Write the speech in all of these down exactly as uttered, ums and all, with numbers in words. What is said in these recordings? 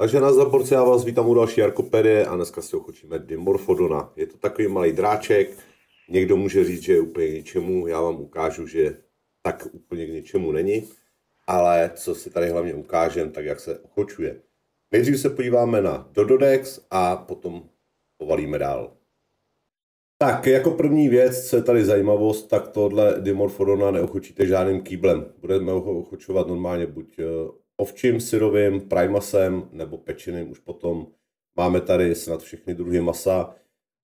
Takže na záborce, já vás vítám u další Arkopedie a dneska si ochočíme Dimorphodona. Je to takový malý dráček, někdo může říct, že je úplně k ničemu, já vám ukážu, že tak úplně k ničemu není, ale co si tady hlavně ukážem, tak jak se ochočuje. Nejdřív se podíváme na Dododex a potom povalíme dál. Tak, jako první věc, co je tady zajímavost, tak tohle Dimorphodona neochočíte žádným kýblem. Budeme ho ochočovat normálně buď ovčím, syrovým, primasem nebo pečeným. Už potom máme tady snad všechny druhy masa,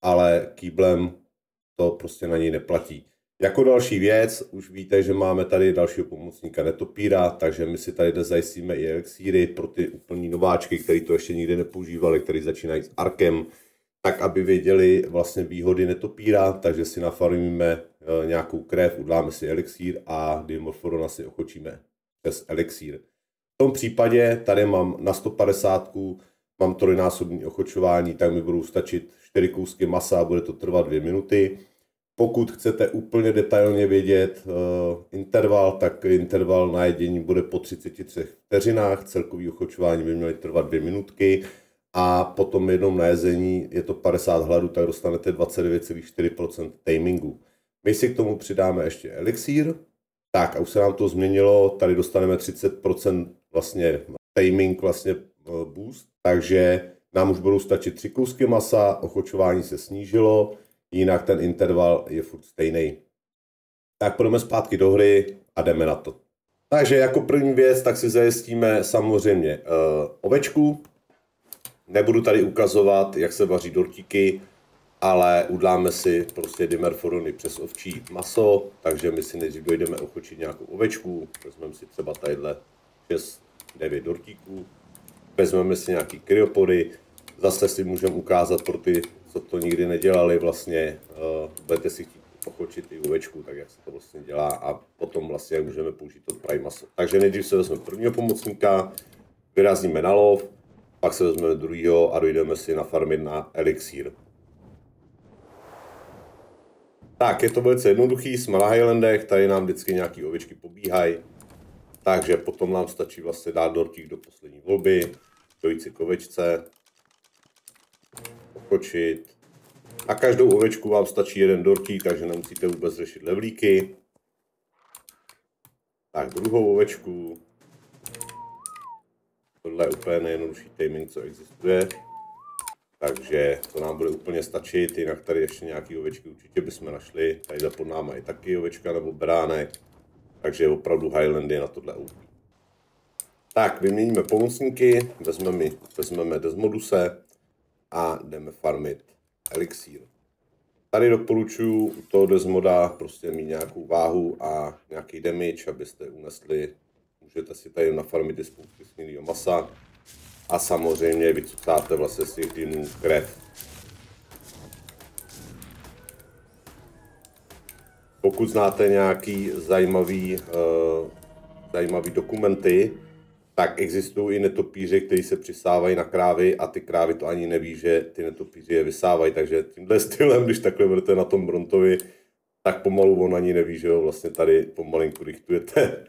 ale kýblem to prostě na něj neplatí. Jako další věc, už víte, že máme tady dalšího pomocníka netopíra, takže my si tady zajistíme i elixíry pro ty úplní nováčky, který to ještě nikdy nepoužívali, který začínají s arkem, tak aby věděli vlastně výhody netopíra, takže si nafarmíme nějakou krev, uděláme si elixír a Dimorphodona si ochočíme přes elixír. V tom případě tady mám na sto padesát, mám trojnásobní ochočování, tak mi budou stačit čtyři kousky masa a bude to trvat dvě minuty. Pokud chcete úplně detailně vědět uh, interval, tak interval na jedění bude po třiceti třech vteřinách, celkový ochočování by měly trvat dvě minutky a potom jednou na jezení je to padesát hladů, tak dostanete dvacet devět celá čtyři procenta tamingu. My si k tomu přidáme ještě elixír, tak a už se nám to změnilo, tady dostaneme třicet procent vlastně taming vlastně boost, takže nám už budou stačit tři kousky masa, ochočování se snížilo, jinak ten interval je furt stejný. Tak půjdeme zpátky do hry a jdeme na to. Takže jako první věc, tak si zajistíme samozřejmě uh, ovečku. Nebudu tady ukazovat, jak se vaří dortíky, ale uděláme si prostě Dimorphodony přes ovčí maso, takže my si nejdřív dojdeme ochočit nějakou ovečku, vezmeme si třeba tadyhle šest devět dortíků, vezmeme si nějaký kryopody, zase si můžeme ukázat pro ty, co to nikdy nedělali vlastně, uh, budete si chtít ochočit i ovečku, tak jak se to vlastně dělá a potom vlastně můžeme použít to primaso. Takže nejdřív se vezmeme prvního pomocníka, vyrazíme na lov, pak se vezmeme druhého a dojdeme si nafarmit na elixír. Tak, je to velice jednoduchý, jsme na Highlandech, tady nám vždycky nějaké ovečky pobíhají, takže potom nám stačí vlastně dát dortík do poslední volby, dojít si k ovečce, okočit. Na každou ovečku vám stačí jeden dortík, takže nemusíte vůbec řešit levlíky. Tak, druhou ovečku. Tohle je úplně nejjednodušší taming, co existuje. Takže to nám bude úplně stačit, jinak tady ještě nějaké ovečky určitě bychom našli. Tady pod náma je taky ovečka nebo beránek, takže opravdu Highlandy na tohle údí. Tak, vyměníme pomocníky, vezmeme, vezmeme Desmoduse a jdeme farmit elixír. Tady doporučuji u toho Desmoda prostě mít nějakou váhu a nějaký damage, abyste unesli. Můžete si tady nafarmit i spousty smělého masa. A samozřejmě vycucáte vlastně z těch dýmů krev. Pokud znáte nějaký zajímavý, uh, zajímavý dokumenty, tak existují i netopíři, kteří se přisávají na krávy a ty krávy to ani neví, že ty netopíři je vysávají. Takže tímhle stylem, když takhle budete na tom Brontovi, tak pomalu on ani neví, že ho vlastně tady pomalinku richtujete.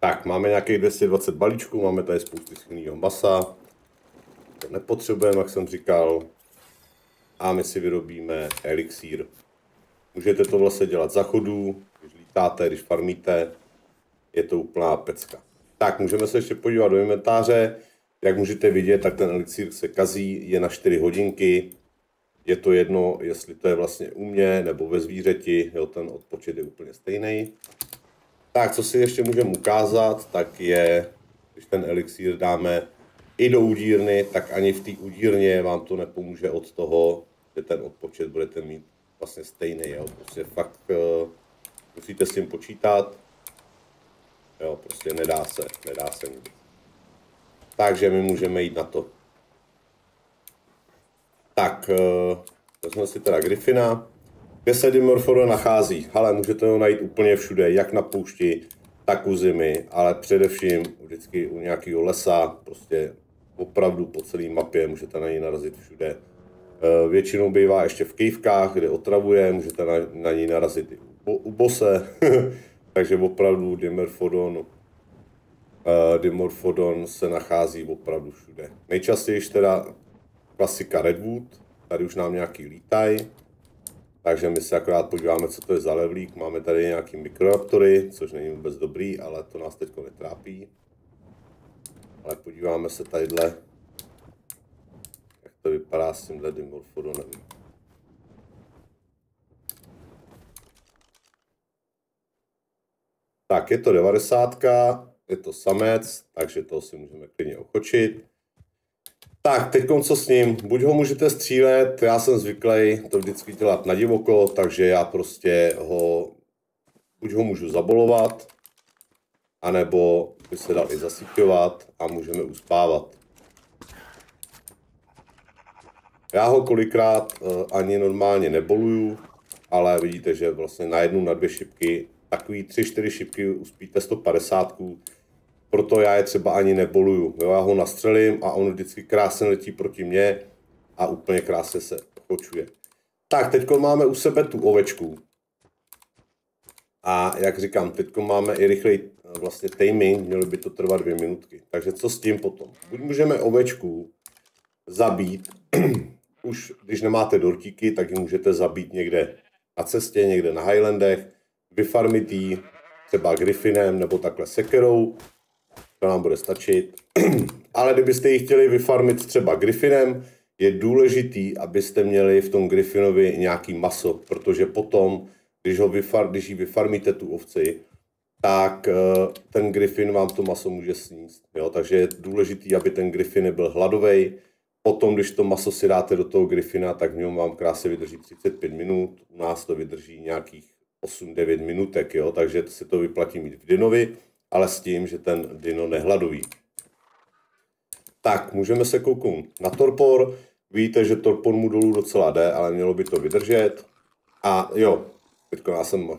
Tak, máme nějakých dvě stě dvacet balíčků, máme tady spousty silného masa. To nepotřebujeme, jak jsem říkal. A my si vyrobíme elixír. Můžete to vlastně dělat za chodů, když lítáte, když farmíte. Je to úplná pecka. Tak, můžeme se ještě podívat do inventáře. Jak můžete vidět, tak ten elixír se kazí, je na čtyři hodinky. Je to jedno, jestli to je vlastně u mě nebo ve zvířeti, jo, ten odpočet je úplně stejný. Tak, co si ještě můžeme ukázat, tak je, když ten elixír dáme i do udírny, tak ani v té udírně vám to nepomůže od toho, že ten odpočet budete mít vlastně stejný. Jo. Prostě fakt uh, musíte s tím počítat. Jo, prostě nedá se, nedá se nic. Takže my můžeme jít na to. Tak, uh, vezmeme si teda Griffina. Kde se Dimorphodon nachází? Ale můžete ho najít úplně všude, jak na poušti, tak u zimy, ale především vždycky u nějakého lesa, prostě opravdu po celé mapě můžete na něj narazit všude. Většinou bývá ještě v kývkách, kde otravuje, můžete na, na něj narazit i u, u bose, takže opravdu Dimorphodon uh, Dimorphodon se nachází opravdu všude. Nejčastěji teda klasika Redwood, tady už nám nějaký lítají. Takže my se akorát podíváme, co to je za levlík. Máme tady nějaký mikroraptory, což není vůbec dobrý, ale to nás teď netrápí. Ale podíváme se tadyhle, jak to vypadá s tímhle Dimorphodonem. Tak, je to devadesát, je to samec, takže toho si můžeme klidně ochočit. Tak, teď co s ním? Buď ho můžete střílet, já jsem zvyklý to vždycky dělat na divoko, takže já prostě ho, buď ho můžu zabolovat, anebo by se dal i zasyťovat a můžeme uspávat. Já ho kolikrát ani normálně neboluju, ale vidíte, že vlastně na jednu, na dvě šipky, takový tři čtyři šipky uspíte sto padesát. Proto já je třeba ani neboluju. Jo, já ho nastřelím a on vždycky krásně letí proti mně a úplně krásně se ochočuje. Tak, teď máme u sebe tu ovečku. A jak říkám, teď máme i rychlej vlastně taming, mělo by to trvat dvě minutky. Takže co s tím potom? Buď můžeme ovečku zabít, už když nemáte dortíky, tak ji můžete zabít někde na cestě, někde na Highlandech, vyfarmit ji třeba Griffinem nebo takhle sekerou. To nám bude stačit. Ale kdybyste ji chtěli vyfarmit třeba Griffinem, je důležitý, abyste měli v tom Griffinovi nějaký maso, protože potom, když, ho vyfar, když ji vyfarmíte tu ovci, tak ten Griffin vám to maso může sníst. Jo? Takže je důležitý, aby ten Griffin nebyl hladovej. Potom, když to maso si dáte do toho Griffina, tak v něm vám krásně vydrží třicet pět minut. U nás to vydrží nějakých osm devět minutek, jo? Takže si to vyplatí mít v Dinovi, ale s tím, že ten dino nehladoví. Tak, můžeme se kouknout na torpor. Víte, že torpor mu dolů docela jde, ale mělo by to vydržet. A jo, teď já jsem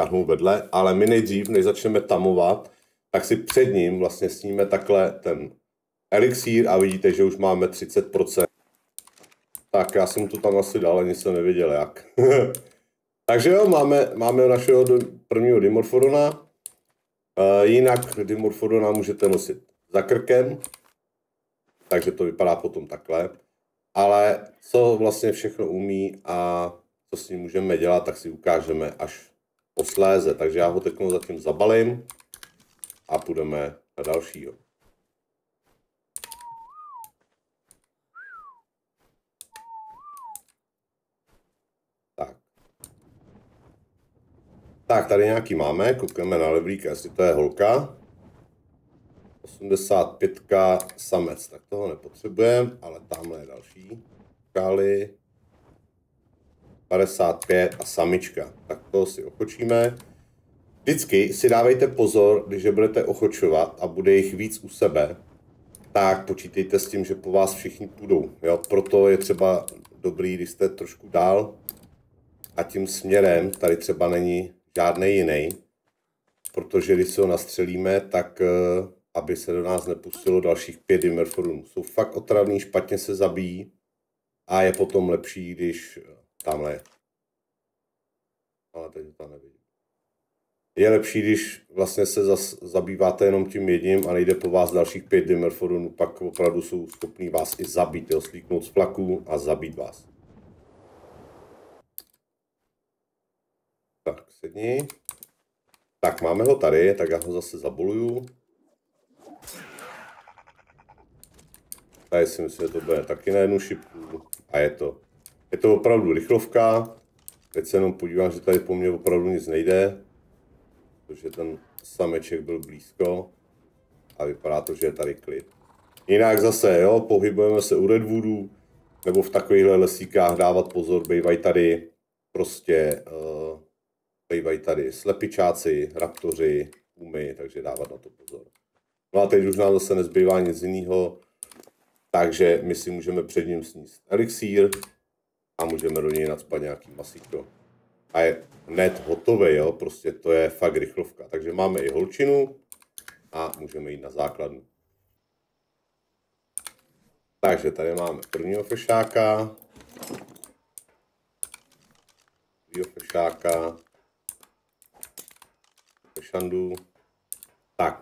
šáhnul vedle, ale my nejdřív, než začneme tamovat, tak si před ním vlastně sníme takhle ten elixír a vidíte, že už máme třicet procent. Tak, já jsem to tam asi dal, ani jsem nevěděl jak. Takže jo, máme, máme našeho prvního Dimorphodona. Jinak Dimorphodona můžete nosit za krkem, takže to vypadá potom takhle. Ale co vlastně všechno umí a co s ním můžeme dělat, tak si ukážeme až posléze. Takže já ho teď zatím zabalím a půjdeme na dalšího. Tak, tady nějaký máme, koukneme na levlíka, jestli to je holka. osmdesát pět samec, tak toho nepotřebujeme, ale tamhle je další. Káli. padesát pět a samička, tak toho si ochočíme. Vždycky si dávejte pozor, když je budete ochočovat a bude jich víc u sebe, tak počítejte s tím, že po vás všichni půjdou. Jo? Proto je třeba dobrý, když jste trošku dál a tím směrem tady třeba není žádný jiný, protože když se ho nastřelíme, tak aby se do nás nepustilo dalších pět Dimorphodonů. Jsou fakt otravní, špatně se zabijí a je potom lepší, když tamhle je. Ale teď to nevidím. Je lepší, když vlastně se zas zabýváte jenom tím jedním a nejde po vás dalších pět Dimorphodonů, pak opravdu jsou schopní vás i zabít, jo, slíknout z flaku a zabít vás. Tak, sedni. Tak, máme ho tady, tak já ho zase zaboluju. Tady si myslím, že to bude taky na jednu šipku. A je to. Je to opravdu rychlovka. Teď se jenom podívám, že tady po mně opravdu nic nejde. Protože ten sameček byl blízko. A vypadá to, že je tady klid. Jinak zase, jo, pohybujeme se u Redwoodu. Nebo v takovýchhle lesíkách dávat pozor, bývají tady prostě... Uh, Bývají tady slepičáci, raptoři, umy, takže dávat na to pozor. No a teď už nám zase nezbývá nic jiného, takže my si můžeme před ním sníst elixír a můžeme do něj nacpat nějaký masíko. A je hned hotový, jo, prostě to je fakt rychlovka. Takže máme i holčinu a můžeme jít na základnu. Takže tady máme prvního fešáka, druhého fešáka, Tak,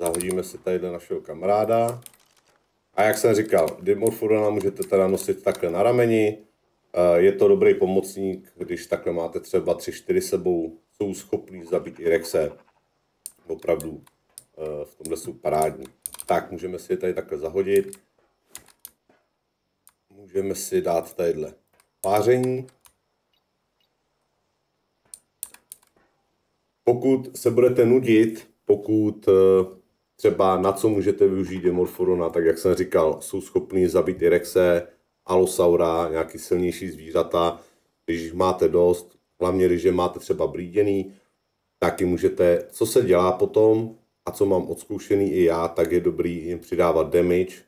Zahodíme si tady do našeho kamaráda. A jak jsem říkal, Dimorphodona můžete teda nosit takhle na rameni. Je to dobrý pomocník, když takhle máte třeba tři čtyři sebou, jsou schopní zabít i Rexe. Opravdu v tomhle jsou parádní. Tak, můžeme si je tady takhle zahodit. Můžeme si dát tadyhle páření. Pokud se budete nudit, pokud třeba na co můžete využít Dimorphodona, tak jak jsem říkal, jsou schopní zabít i Rexe, Alosaura, nějaký silnější zvířata, když jich máte dost, hlavně když je máte třeba blíděný, taky můžete, co se dělá potom a co mám odzkoušený i já, tak je dobrý jim přidávat damage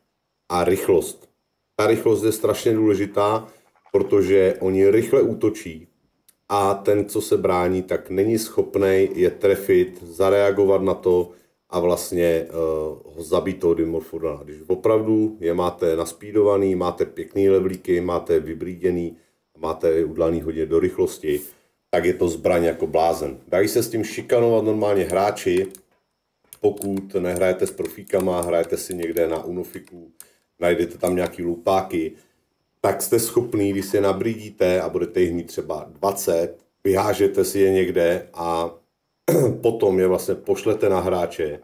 a rychlost. Ta rychlost je strašně důležitá, protože oni rychle útočí a ten, co se brání, tak není schopný je trefit, zareagovat na to a vlastně uh, ho zabít toho Dimorphodona. Když opravdu je máte naspídovaný, máte pěkný levlíky, máte je vyblíděný, máte je udlaný hodně do rychlosti, tak je to zbraň jako blázen. Dají se s tím šikanovat normálně hráči, pokud nehrajete s profíkama, hrajete si někde na Unofiku, najdete tam nějaký lupáky, tak jste schopný, když se nabrídíte a budete jich mít třeba dvacet, vyhážete si je někde a potom je vlastně pošlete na hráče,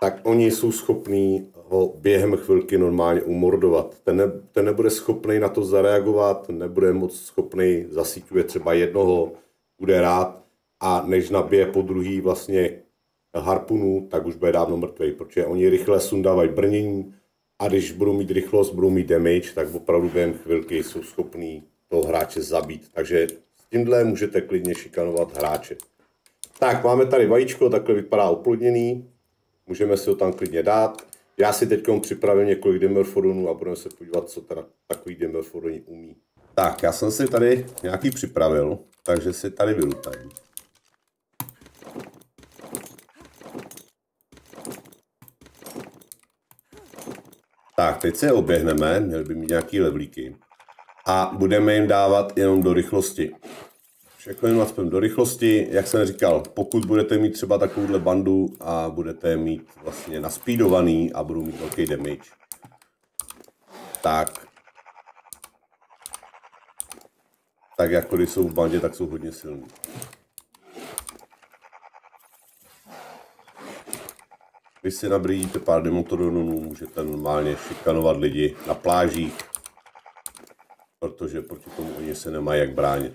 tak oni jsou schopní ho během chvilky normálně umordovat. Ten, ne, ten nebude schopný na to zareagovat, nebude moc schopný, zasíťuje třeba jednoho, bude rád a než nabije po druhý vlastně harpunu, tak už bude dávno mrtvej, protože oni rychle sundávají brnění a když budou mít rychlost, budou mít damage, tak opravdu během chvilky jsou schopní toho hráče zabít. Takže s tímhle můžete klidně šikanovat hráče. Tak, máme tady vajíčko, takhle vypadá oplodněný. Můžeme si ho tam klidně dát. Já si teď připravím několik Dimorphodonů a budeme se podívat, co teda takový Dimorphodoni umí. Tak, já jsem si tady nějaký připravil, takže si tady vylutím. Tak, teď se oběhneme, měli by mít nějaký levlíky. A budeme jim dávat jenom do rychlosti. Všechno jenom aspoň do rychlosti, jak jsem říkal, pokud budete mít třeba takovouhle bandu a budete mít vlastně naspídovaný a budou mít velký damage, tak, tak jako když jsou v bandě, tak jsou hodně silní. Když si nabřídíte pár Dimorphodonů, můžete normálně šikanovat lidi na plážích, protože proti tomu oni se nemají jak bránit.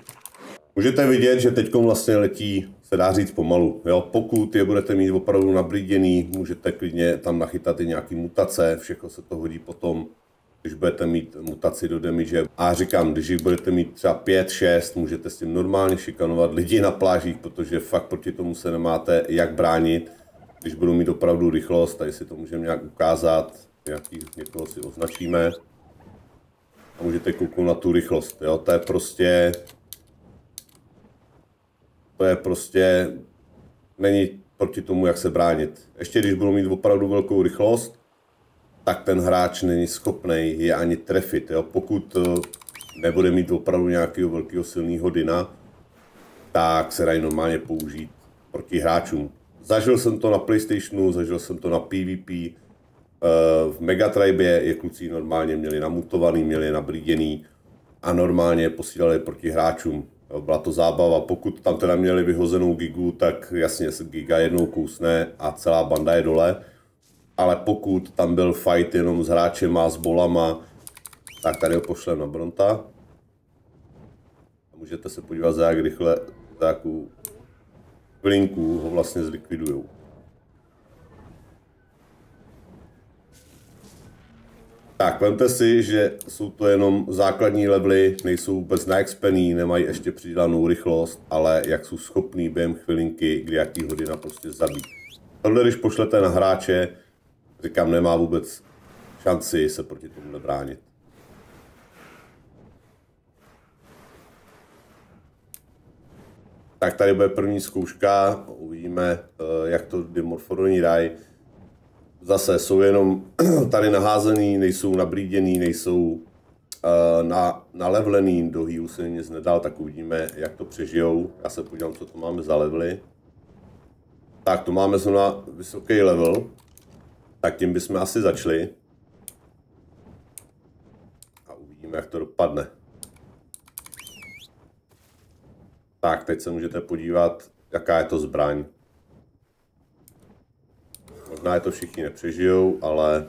Můžete vidět, že teď vlastně letí, se dá říct pomalu. Jo? Pokud je budete mít opravdu nablíděný, můžete klidně tam nachytat i nějaký mutace, všechno se to hodí potom, když budete mít mutaci do damage. A říkám, když jich budete mít třeba pět šest, můžete s tím normálně šikanovat lidi na plážích, protože fakt proti tomu se nemáte jak bránit. Když budou mít opravdu rychlost, tady si to můžeme nějak ukázat, nějaký, někoho si označíme. A můžete kouknout na tu rychlost, jo? To je prostě... To je prostě, není proti tomu, jak se bránit. Ještě když budou mít opravdu velkou rychlost, tak ten hráč není schopný je ani trefit. Jo? Pokud nebude mít opravdu nějakého velkého silného dyna, tak se dají normálně použít proti hráčům. Zažil jsem to na PlayStationu, zažil jsem to na PvP. V Megatribě je kluci normálně měli namutovaný, měli nablíděný a normálně posílali proti hráčům. Byla to zábava, pokud tam teda měli vyhozenou gigu, tak jasně giga jednou kousne a celá banda je dole. Ale pokud tam byl fight jenom s hráčema, s bolama, tak tady ho pošlem na Bronta. A můžete se podívat, za jak rychle, za jakou chvilinku ho vlastně zlikvidujou. Tak, vemte si, že jsou to jenom základní levely, nejsou vůbec naexpený, nemají ještě přidanou rychlost, ale jak jsou schopní během chvilinky, kdy jaký hodina prostě zabít. Tohle, když pošlete na hráče, říkám, nemá vůbec šanci se proti tomu bránit. Tak tady bude první zkouška, uvidíme, jak to Dimorphodoni dají. Zase jsou jenom tady naházený, nejsou nablíděný, nejsou uh, na, nalevlený, do healu se nic nedal, tak uvidíme, jak to přežijou. Já se podívám, co to máme za levely. Tak, to máme zrovna vysoký level, Tak tím bychom asi začali. A uvidíme, jak to dopadne. Tak, teď se můžete podívat, jaká je to zbraň. Možná je to všichni nepřežijou, ale...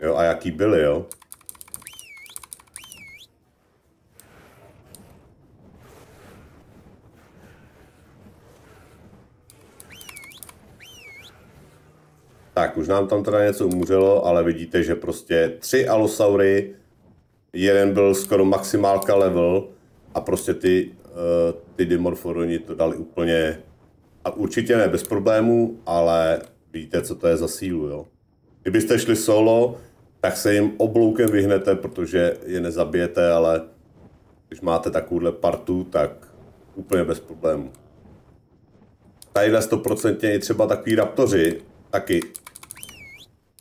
Jo, a jaký byly, jo? Tak, už nám tam teda něco umřelo, ale vidíte, že prostě tři alosaury, jeden byl skoro maximálka level a prostě ty, uh, ty dimorfodoni to dali úplně, a určitě ne bez problémů, ale víte, co to je za sílu, jo. Kdybyste šli solo, tak se jim obloukem vyhnete, protože je nezabijete, ale když máte takovouhle partu, tak úplně bez problémů. Tadyhle stoprocentně i třeba takový raptoři, taky.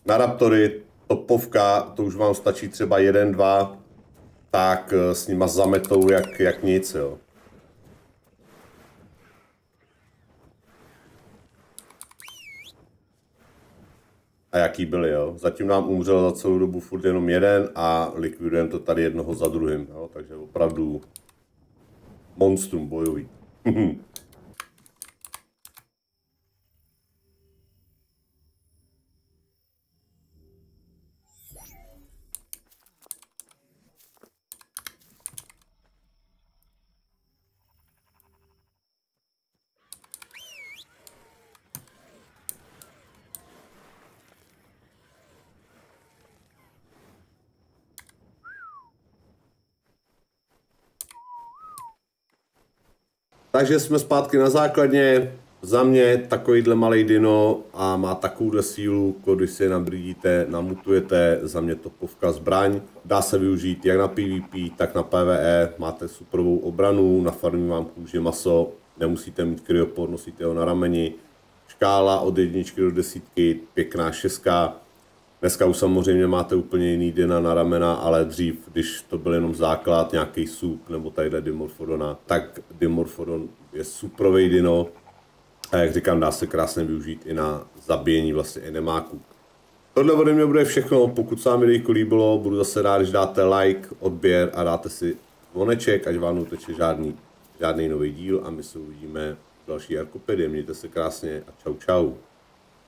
Na raptory topovka, to už vám stačí třeba jeden, dva, tak s nima zametou jak, jak nic, jo. A jaký byly, jo. Zatím nám umřel za celou dobu furt jenom jeden a likvidujeme to tady jednoho za druhým, jo. Takže opravdu monstrum bojový. Takže jsme zpátky na základně, za mě takovýhle malej dino a má takovouhle sílu, když si je nabridíte, namutujete, za mě topovka zbraň. Dá se využít jak na PvP, tak na PvE, máte superovou obranu, na farmě vám kůže maso, nemusíte mít kryopor, nosíte ho na rameni. Škála od jedničky do desítky, pěkná šestka. Dneska už samozřejmě máte úplně jiný dina na ramena, ale dřív, když to byl jenom základ, nějaký sůp nebo tadyhle Dimorphodona, tak Dimorphodon je suprovej dino a jak říkám, dá se krásně využít i na zabíjení vlastně enemáků. Tohle ode mě bude všechno, pokud se vám videjko líbilo, budu zase rád, když dáte like, odběr a dáte si zvoneček, ať vám neuteče žádný, žádný nový díl a my se uvidíme v další Arkopedii. Mějte se krásně a čau čau.